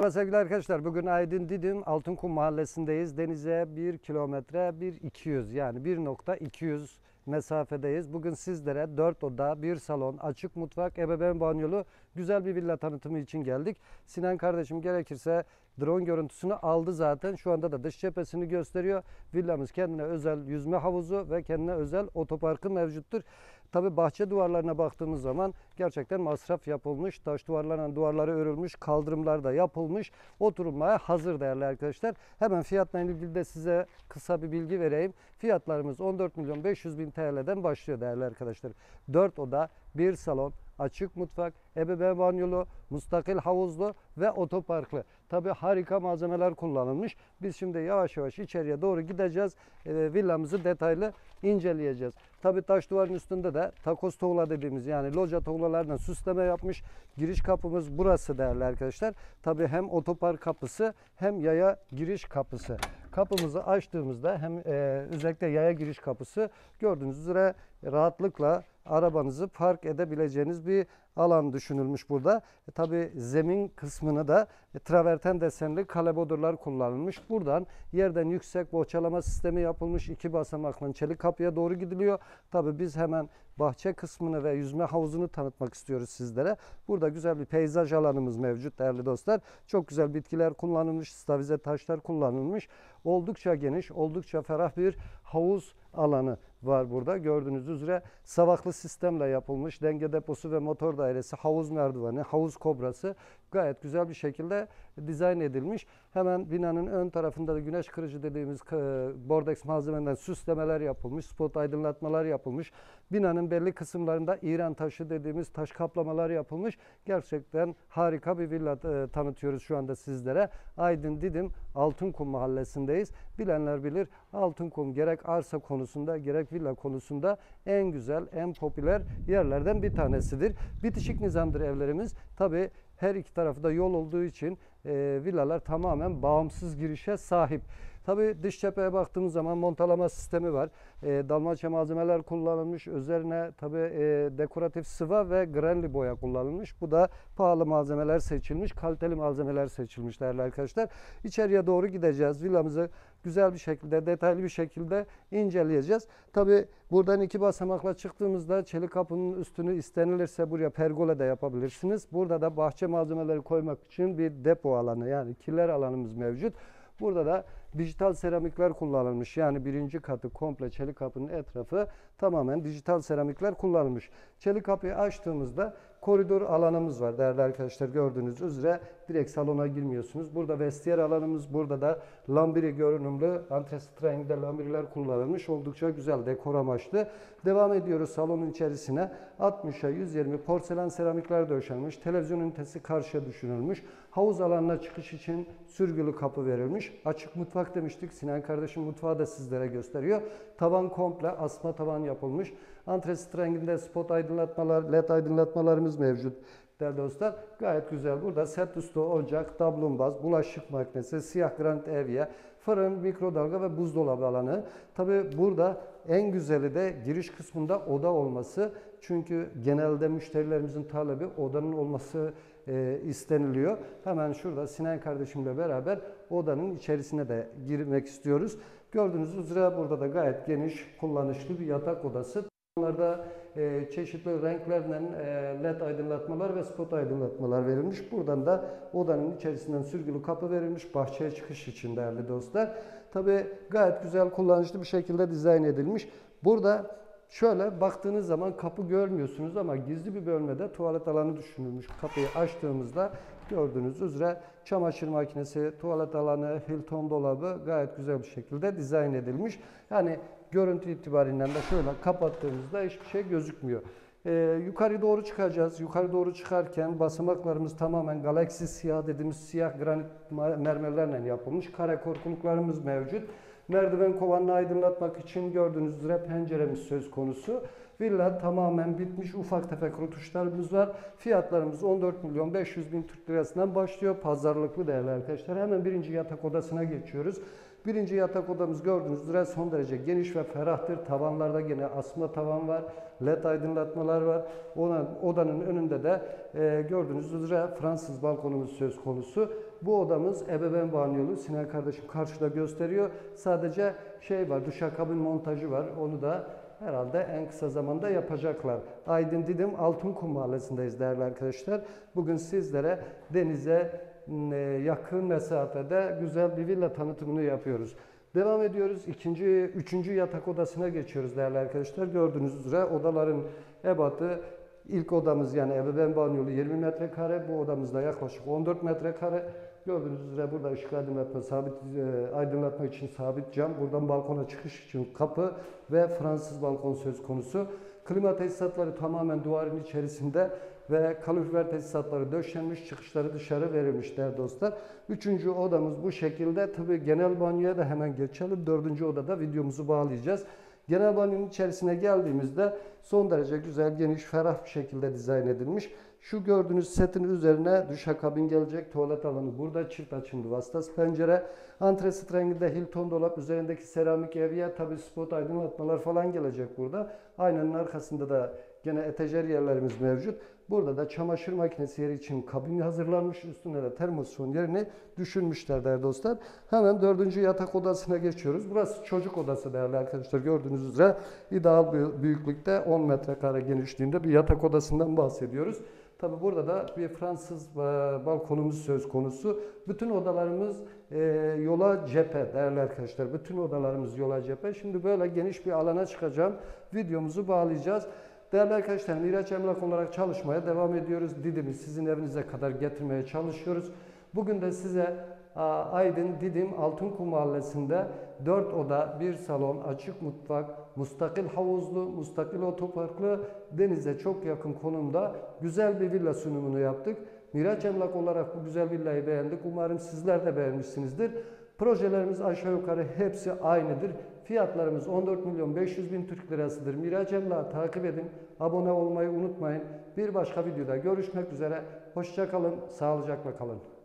Merhaba sevgili arkadaşlar, bugün Aydın Didim Altınkum mahallesindeyiz. Denize 1 kilometre 1200 yani 1.200 mesafedeyiz. Bugün sizlere 4 oda, 1 salon, açık mutfak, ebeveyn banyolu güzel bir villa tanıtımı için geldik. Sinan kardeşim gerekirse drone görüntüsünü aldı zaten. Şu anda da dış cephesini gösteriyor. Villamız kendine özel yüzme havuzu ve kendine özel otoparkı mevcuttur. Tabi bahçe duvarlarına baktığımız zaman gerçekten masraf yapılmış. Taş duvarlarla duvarları örülmüş, kaldırımlar da yapılmış. Oturulmaya hazır değerli arkadaşlar. Hemen fiyatla ilgili de size kısa bir bilgi vereyim. Fiyatlarımız 14.500.000 TL'den başlıyor değerli arkadaşlar. 4 oda, 1 salon, açık mutfak, ebeveyn banyolu, müstakil havuzlu ve otoparklı. Tabi harika malzemeler kullanılmış. Biz şimdi yavaş yavaş içeriye doğru gideceğiz. Villamızı detaylı inceleyeceğiz. Tabi taş duvarın üstünde de takos tuğla dediğimiz yani loca tuğlalarla süsleme yapmış. Giriş kapımız burası değerli arkadaşlar. Tabi hem otopark kapısı hem yaya giriş kapısı. Kapımızı açtığımızda hem özellikle yaya giriş kapısı gördüğünüz üzere rahatlıkla arabanızı park edebileceğiniz bir alan düşünülmüş burada. Tabi zemin kısmını da traverten desenli kalebodurlar kullanılmış. Buradan yerden yüksek bohçalama sistemi yapılmış. 2 basamaklı çelik kapıya doğru gidiliyor. Tabi biz hemen bahçe kısmını ve yüzme havuzunu tanıtmak istiyoruz sizlere. Burada güzel bir peyzaj alanımız mevcut değerli dostlar. Çok güzel bitkiler kullanılmış, stavize taşlar kullanılmış. Oldukça geniş, oldukça ferah bir havuz alanı var burada. Gördüğünüz üzere savaklı sistemle yapılmış. Denge deposu ve motor dairesi, havuz merdiveni, havuz kobrası gayet güzel bir şekilde dizayn edilmiş. Hemen binanın ön tarafında da güneş kırıcı dediğimiz bordeks malzemeden süslemeler yapılmış. Spot aydınlatmalar yapılmış. Binanın belli kısımlarında İran taşı dediğimiz taş kaplamalar yapılmış. Gerçekten harika bir villa tanıtıyoruz şu anda sizlere. Aydın Didim Altınkum mahallesindeyiz. Bilenler bilir, Altınkum gerek arsa konusunda gerek villa konusunda en güzel, en popüler yerlerden bir tanesidir. Bitişik nizamdır evlerimiz. Tabii her iki tarafı da yol olduğu için villalar tamamen bağımsız girişe sahip. Tabii dış cepheye baktığımız zaman montalama sistemi var. Dalmaçya malzemeler kullanılmış. Üzerine tabii dekoratif sıva ve granli boya kullanılmış. Bu da pahalı malzemeler seçilmiş, kaliteli malzemeler seçilmiş değerli arkadaşlar. İçeriye doğru gideceğiz. Villamızı güzel bir şekilde, detaylı bir şekilde inceleyeceğiz. Tabii buradan 2 basamakla çıktığımızda çelik kapının üstünü istenilirse buraya pergola da yapabilirsiniz. Burada da bahçe malzemeleri koymak için bir depo alanı yani kiler alanımız mevcut. Burada da dijital seramikler kullanılmış. Yani 1. katı komple çelik kapının etrafı tamamen dijital seramikler kullanılmış. Çelik kapıyı açtığımızda koridor alanımız var değerli arkadaşlar. Gördüğünüz üzere direkt salona girmiyorsunuz. Burada vestiyer alanımız, burada da lambiri görünümlü antresit renginde lambiriler kullanılmış. Oldukça güzel dekor amaçlı. Devam ediyoruz salonun içerisine. 60'a 120 porselen seramikler döşenmiş. Televizyon ünitesi karşıya düşünülmüş. Havuz alanına çıkış için sürgülü kapı verilmiş. Açık mutfak demiştik. Sinan kardeşim mutfağı da sizlere gösteriyor. Tavan komple asma tavan yapılmış. Antresit renginde spot aydınlatmalar, led aydınlatmalarımız mevcut. Değerli dostlar gayet güzel. Burada set üstü ocak, dablumbaz, bulaşık makinesi, siyah granit evye, fırın, mikrodalga ve buzdolabı alanı. Tabi burada en güzeli de giriş kısmında oda olması. Çünkü genelde müşterilerimizin talebi odanın olması isteniliyor. Hemen şurada Sinan kardeşimle beraber odanın içerisine de girmek istiyoruz. Gördüğünüz üzere burada da gayet geniş, kullanışlı bir yatak odası. Bunlarda çeşitli renklerle led aydınlatmalar ve spot aydınlatmalar verilmiş. Buradan da odanın içerisinden sürgülü kapı verilmiş. Bahçeye çıkış için değerli dostlar. Tabii gayet güzel, kullanışlı bir şekilde dizayn edilmiş. Burada şöyle baktığınız zaman kapı görmüyorsunuz ama gizli bir bölmede tuvalet alanı düşünülmüş. Kapıyı açtığımızda gördüğünüz üzere çamaşır makinesi, tuvalet alanı, Hilton dolabı gayet güzel bir şekilde dizayn edilmiş. Yani görüntü itibariyle de şöyle kapattığımızda hiçbir şey gözükmüyor. Yukarı doğru çıkacağız. Yukarı doğru çıkarken basamaklarımız tamamen galaksi siyah dediğimiz siyah granit mermerlerle yapılmış. Kare korkuluklarımız mevcut. Merdiven kovanını aydınlatmak için gördüğünüz üzere penceremiz söz konusu. Villa tamamen bitmiş. Ufak tefek rötuşlarımız var. Fiyatlarımız 14.500.000 Türk Lirası'ndan başlıyor. Pazarlıklı değerli arkadaşlar. Hemen 1. yatak odasına geçiyoruz. 1. yatak odamız gördüğünüz üzere son derece geniş ve ferahtır. Tavanlarda yine asma tavan var. LED aydınlatmalar var. Odanın önünde de gördüğünüz üzere Fransız balkonumuz söz konusu. Bu odamız ebeveyn banyolu. Sinan kardeşim karşıda gösteriyor. Sadece şey var, duşakabin montajı var. Onu da herhalde en kısa zamanda yapacaklar. Aydın Didim Altınkum mahallesindeyiz değerli arkadaşlar. Bugün sizlere denize yakın mesafede güzel bir villa tanıtımını yapıyoruz. Devam ediyoruz. Üçüncü yatak odasına geçiyoruz değerli arkadaşlar. Gördüğünüz üzere odaların ebatı, ilk odamız yani ebeveyn banyolu 20 metrekare. Bu odamızda yaklaşık 14 metrekare. Gördüğünüz üzere burada ışık aydınlatma, aydınlatma için sabit cam. Buradan balkona çıkış için kapı ve Fransız balkon söz konusu. Klima tesisatları tamamen duvarın içerisinde ve kalorifer tesisatları döşenmiş, çıkışları dışarı verilmiş değerli dostlar. Üçüncü odamız bu şekilde. Tabii genel banyoya da hemen geçelim. Dördüncü odada videomuzu bağlayacağız. Genel banyonun içerisine geldiğimizde son derece güzel, geniş, ferah bir şekilde dizayn edilmiş. Şu gördüğünüz setin üzerine duşakabin gelecek, tuvalet alanı burada, çift açımlı vasıtası pencere. Antresit renginde Hilton dolap, üzerindeki seramik evye, tabi spot aydınlatmalar falan gelecek burada. Aynanın arkasında da gene etajer yerlerimiz mevcut. Burada da çamaşır makinesi yeri için kabin hazırlanmış. Üstüne de termosifon yerini düşünmüşler değerli dostlar. Hemen dördüncü yatak odasına geçiyoruz. Burası çocuk odası değerli arkadaşlar. Gördüğünüz üzere ideal büyüklükte 10 metrekare genişliğinde bir yatak odasından bahsediyoruz. Tabi burada da bir Fransız balkonumuz söz konusu. Bütün odalarımız yola cephe değerli arkadaşlar. Bütün odalarımız yola cephe. Şimdi böyle geniş bir alana çıkacağım. Videomuzu bağlayacağız. Değerli arkadaşlar, Miraç Emlak olarak çalışmaya devam ediyoruz. Didim'i sizin evinize kadar getirmeye çalışıyoruz. Bugün de size Aydın Didim Altınkum mahallesinde 4 oda, 1 salon, açık mutfak, müstakil havuzlu, müstakil otoparklı, denize çok yakın konumda güzel bir villa sunumunu yaptık. Miraç Emlak olarak bu güzel villayı beğendik. Umarım sizler de beğenmişsinizdir. Projelerimiz aşağı yukarı hepsi aynıdır. Fiyatlarımız 14.500.000 Türk Lirası'dır. Miraç Emlak'ı takip edin. Abone olmayı unutmayın. Bir başka videoda görüşmek üzere. Hoşça kalın, sağlıcakla kalın.